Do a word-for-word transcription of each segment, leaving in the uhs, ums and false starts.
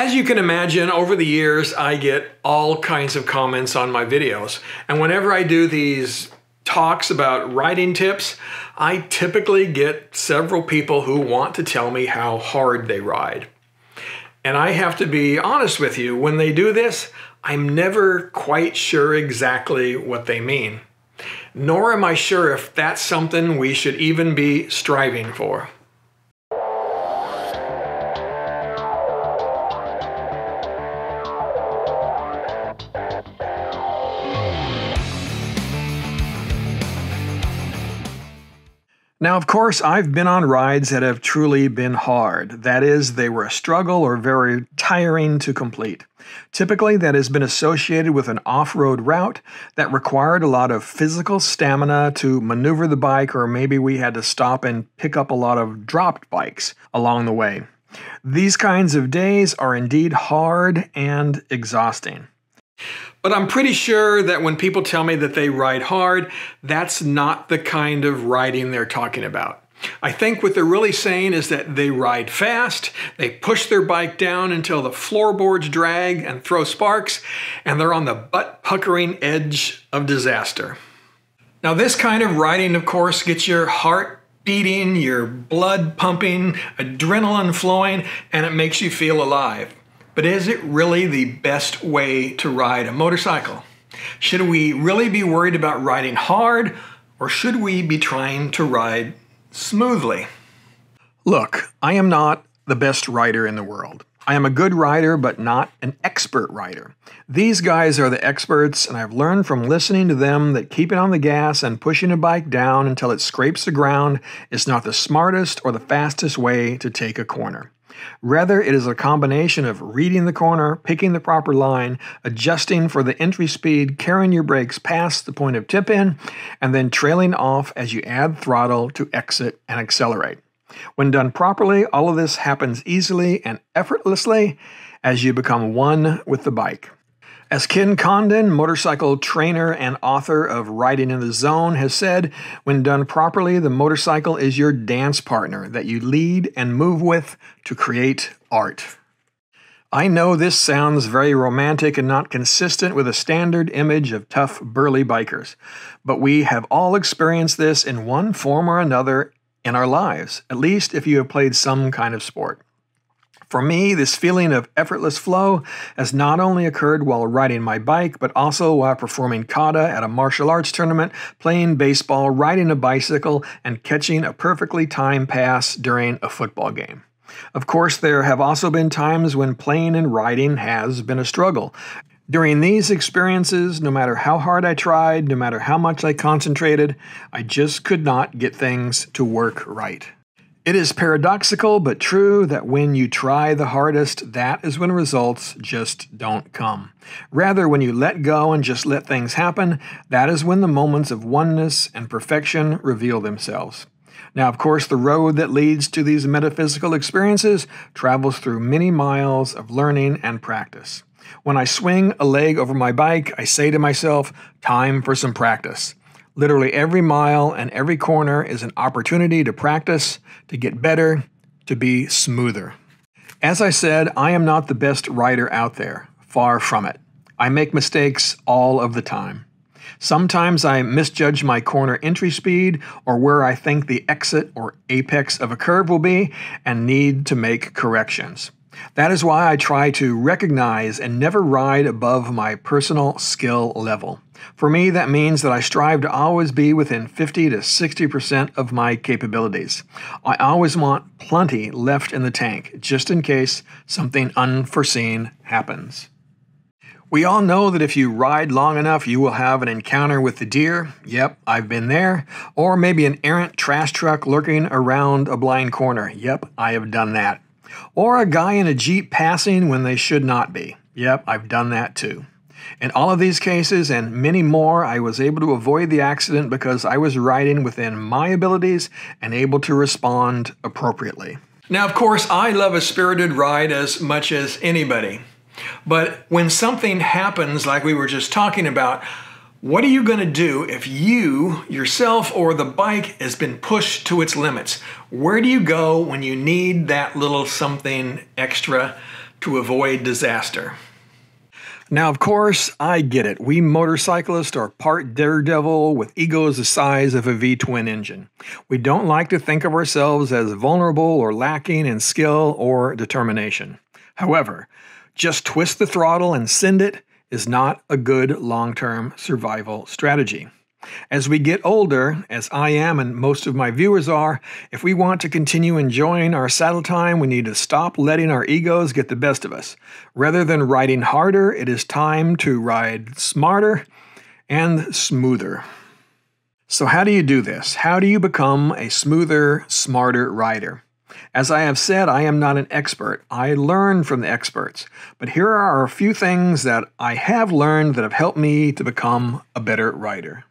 As you can imagine, over the years, I get all kinds of comments on my videos. And whenever I do these talks about riding tips, I typically get several people who want to tell me how hard they ride. And I have to be honest with you, when they do this, I'm never quite sure exactly what they mean. Nor am I sure if that's something we should even be striving for. Now, of course, I've been on rides that have truly been hard. That is, they were a struggle or very tiring to complete. Typically, that has been associated with an off-road route that required a lot of physical stamina to maneuver the bike, or maybe we had to stop and pick up a lot of dropped bikes along the way. These kinds of days are indeed hard and exhausting. But I'm pretty sure that when people tell me that they ride hard, that's not the kind of riding they're talking about. I think what they're really saying is that they ride fast, they push their bike down until the floorboards drag and throw sparks, and they're on the butt-puckering edge of disaster. Now, this kind of riding, of course, gets your heart beating, your blood pumping, adrenaline flowing, and it makes you feel alive. But is it really the best way to ride a motorcycle? Should we really be worried about riding hard, or should we be trying to ride smoothly? Look, I am not the best rider in the world. I am a good rider, but not an expert rider. These guys are the experts, and I've learned from listening to them that keeping on the gas and pushing a bike down until it scrapes the ground is not the smartest or the fastest way to take a corner. Rather, it is a combination of reading the corner, picking the proper line, adjusting for the entry speed, carrying your brakes past the point of tip-in, and then trailing off as you add throttle to exit and accelerate. When done properly, all of this happens easily and effortlessly as you become one with the bike. As Ken Condon, motorcycle trainer and author of Riding in the Zone, has said, when done properly, the motorcycle is your dance partner that you lead and move with to create art. I know this sounds very romantic and not consistent with a standard image of tough, burly bikers, but we have all experienced this in one form or another in our lives, at least if you have played some kind of sport. For me, this feeling of effortless flow has not only occurred while riding my bike, but also while performing kata at a martial arts tournament, playing baseball, riding a bicycle, and catching a perfectly timed pass during a football game. Of course, there have also been times when playing and riding has been a struggle. During these experiences, no matter how hard I tried, no matter how much I concentrated, I just could not get things to work right. It is paradoxical but true that when you try the hardest, that is when results just don't come. Rather, when you let go and just let things happen, that is when the moments of oneness and perfection reveal themselves. Now, of course, the road that leads to these metaphysical experiences travels through many miles of learning and practice. When I swing a leg over my bike, I say to myself, "Time for some practice." Literally every mile and every corner is an opportunity to practice, to get better, to be smoother. As I said, I am not the best rider out there. Far from it. I make mistakes all of the time. Sometimes I misjudge my corner entry speed or where I think the exit or apex of a curve will be and need to make corrections. That is why I try to recognize and never ride above my personal skill level. For me, that means that I strive to always be within fifty to sixty percent of my capabilities. I always want plenty left in the tank, just in case something unforeseen happens. We all know that if you ride long enough, you will have an encounter with the deer. Yep, I've been there. Or maybe an errant trash truck lurking around a blind corner. Yep, I have done that. Or a guy in a Jeep passing when they should not be. Yep, I've done that too. In all of these cases and many more, I was able to avoid the accident because I was riding within my abilities and able to respond appropriately. Now, of course, I love a spirited ride as much as anybody. But when something happens like we were just talking about, what are you going to do if you, yourself, or the bike has been pushed to its limits? Where do you go when you need that little something extra to avoid disaster. Now, of course, I get it. We motorcyclists are part daredevil with egos the size of a V twin engine. We don't like to think of ourselves as vulnerable or lacking in skill or determination. However, just twist the throttle and send it is not a good long-term survival strategy. As we get older, as I am and most of my viewers are, if we want to continue enjoying our saddle time, we need to stop letting our egos get the best of us. Rather than riding harder, it is time to ride smarter and smoother. So how do you do this? How do you become a smoother, smarter rider? As I have said, I am not an expert. I learn from the experts. But here are a few things that I have learned that have helped me to become a better rider.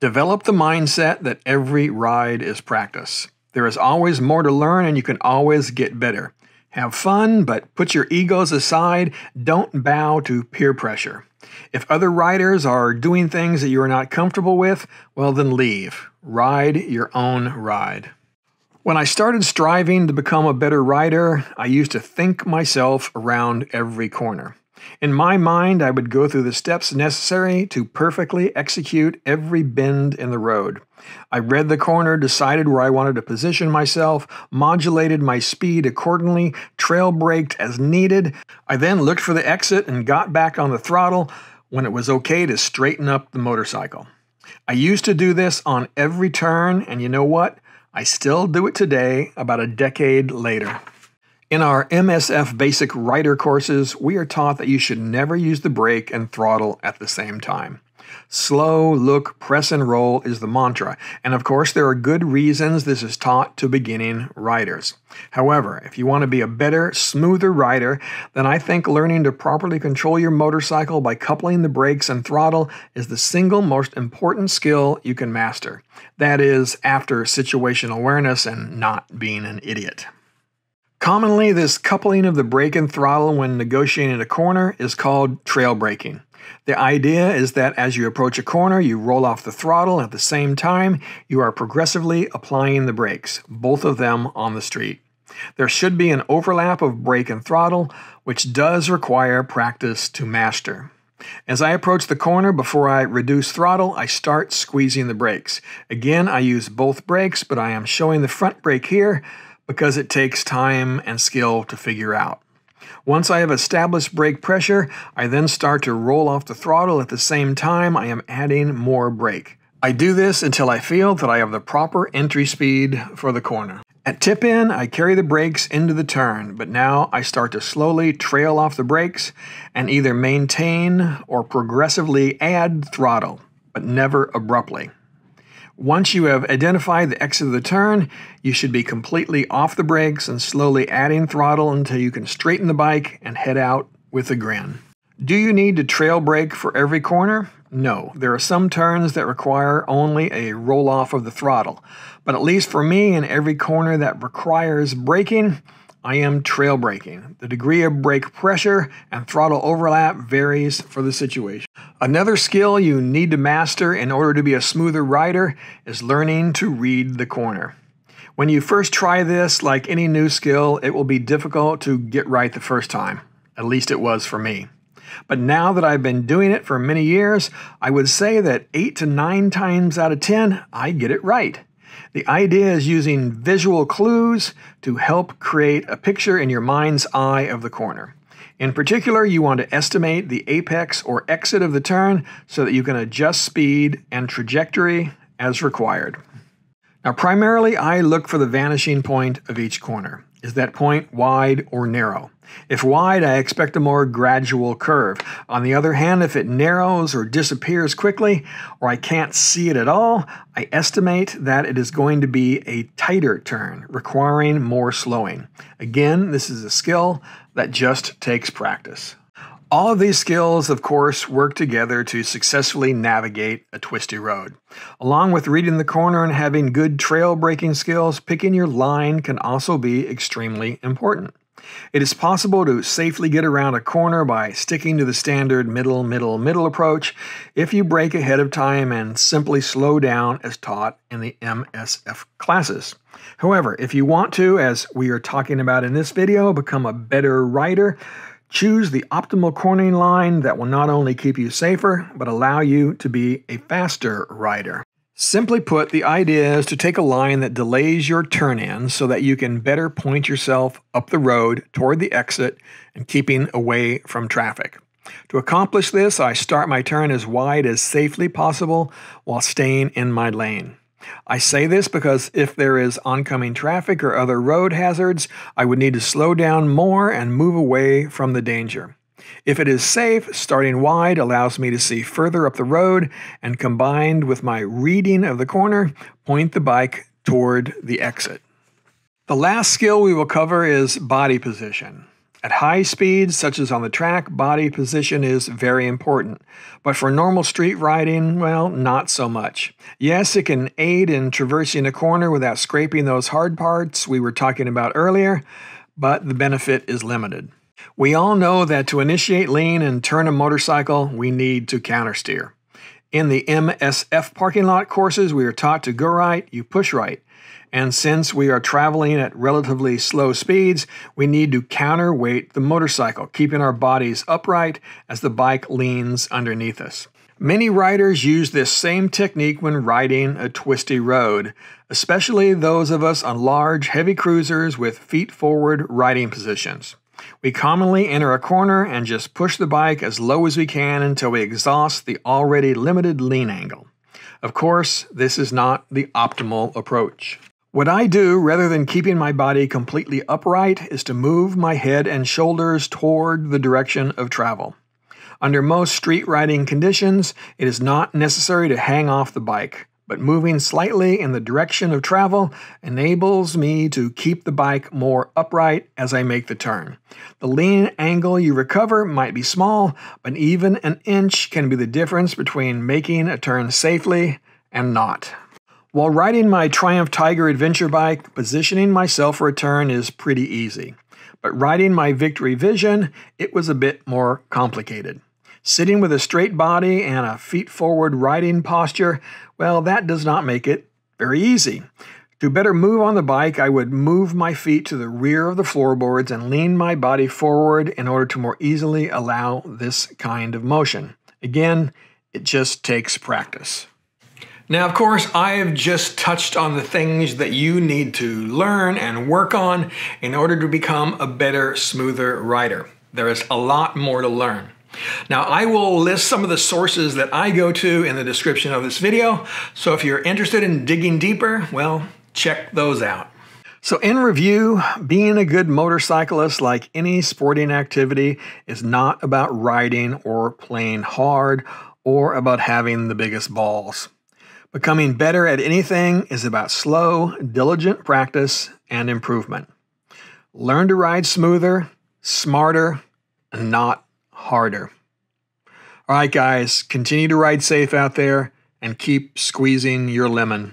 Develop the mindset that every ride is practice. There is always more to learn and you can always get better. Have fun, but put your egos aside. Don't bow to peer pressure. If other riders are doing things that you are not comfortable with, well then leave. Ride your own ride. When I started striving to become a better rider, I used to think myself around every corner. In my mind, I would go through the steps necessary to perfectly execute every bend in the road. I read the corner, decided where I wanted to position myself, modulated my speed accordingly, trail braked as needed. I then looked for the exit and got back on the throttle when it was okay to straighten up the motorcycle. I used to do this on every turn, and you know what? I still do it today, about a decade later. In our M S F basic rider courses, we are taught that you should never use the brake and throttle at the same time. Slow, look, press and roll is the mantra, and of course there are good reasons this is taught to beginning riders. However, if you want to be a better, smoother rider, then I think learning to properly control your motorcycle by coupling the brakes and throttle is the single most important skill you can master. That is, after situational awareness and not being an idiot. Commonly, this coupling of the brake and throttle when negotiating a corner is called trail braking. The idea is that as you approach a corner, you roll off the throttle and at the same time, you are progressively applying the brakes, both of them on the street. There should be an overlap of brake and throttle, which does require practice to master. As I approach the corner, before I reduce throttle, I start squeezing the brakes. Again, I use both brakes, but I am showing the front brake here because it takes time and skill to figure out. Once I have established brake pressure, I then start to roll off the throttle at the same time I am adding more brake. I do this until I feel that I have the proper entry speed for the corner. At tip-in, I carry the brakes into the turn, but now I start to slowly trail off the brakes and either maintain or progressively add throttle, but never abruptly. Once you have identified the exit of the turn, you should be completely off the brakes and slowly adding throttle until you can straighten the bike and head out with a grin. Do you need to trail brake for every corner? No, there are some turns that require only a roll-off of the throttle, but at least for me, in every corner that requires braking, I am trail braking. The degree of brake pressure and throttle overlap varies for the situation. Another skill you need to master in order to be a smoother rider is learning to read the corner. When you first try this, like any new skill, it will be difficult to get right the first time. At least it was for me. But now that I've been doing it for many years, I would say that eight to nine times out of ten, I get it right. The idea is using visual clues to help create a picture in your mind's eye of the corner. In particular, you want to estimate the apex or exit of the turn so that you can adjust speed and trajectory as required. Now, primarily, I look for the vanishing point of each corner. Is that point wide or narrow? If wide, I expect a more gradual curve. On the other hand, if it narrows or disappears quickly, or I can't see it at all, I estimate that it is going to be a tighter turn, requiring more slowing. Again, this is a skill that just takes practice. All of these skills, of course, work together to successfully navigate a twisty road. Along with reading the corner and having good trail braking skills, picking your line can also be extremely important. It is possible to safely get around a corner by sticking to the standard middle, middle, middle approach if you brake ahead of time and simply slow down as taught in the M S F classes. However, if you want to, as we are talking about in this video, become a better rider, choose the optimal cornering line that will not only keep you safer, but allow you to be a faster rider. Simply put, the idea is to take a line that delays your turn-in so that you can better point yourself up the road toward the exit and keeping away from traffic. To accomplish this, I start my turn as wide as safely possible while staying in my lane. I say this because if there is oncoming traffic or other road hazards, I would need to slow down more and move away from the danger. If it is safe, starting wide allows me to see further up the road and, combined with my reading of the corner, point the bike toward the exit. The last skill we will cover is body position. At high speeds, such as on the track, body position is very important, but for normal street riding, well, not so much. Yes, it can aid in traversing a corner without scraping those hard parts we were talking about earlier, but the benefit is limited. We all know that to initiate lean and turn a motorcycle, we need to countersteer. In the M S F parking lot courses, we are taught to go right, you push right. And since we are traveling at relatively slow speeds, we need to counterweight the motorcycle, keeping our bodies upright as the bike leans underneath us. Many riders use this same technique when riding a twisty road, especially those of us on large, heavy cruisers with feet-forward riding positions. We commonly enter a corner and just push the bike as low as we can until we exhaust the already limited lean angle. Of course, this is not the optimal approach. What I do, rather than keeping my body completely upright, is to move my head and shoulders toward the direction of travel. Under most street riding conditions, it is not necessary to hang off the bike, but moving slightly in the direction of travel enables me to keep the bike more upright as I make the turn. The lean angle you recover might be small, but even an inch can be the difference between making a turn safely and not. While riding my Triumph Tiger adventure bike, positioning myself for a turn is pretty easy. But riding my Victory Vision, it was a bit more complicated. Sitting with a straight body and a feet-forward riding posture, well, that does not make it very easy. To better move on the bike, I would move my feet to the rear of the floorboards and lean my body forward in order to more easily allow this kind of motion. Again, it just takes practice. Now, of course, I have just touched on the things that you need to learn and work on in order to become a better, smoother rider. There is a lot more to learn. Now, I will list some of the sources that I go to in the description of this video, so if you're interested in digging deeper, well, check those out. So in review, being a good motorcyclist, like any sporting activity, is not about riding or playing hard or about having the biggest balls. Becoming better at anything is about slow, diligent practice and improvement. Learn to ride smoother, smarter, and not harder. All right, guys, continue to ride safe out there and keep squeezing your lemon.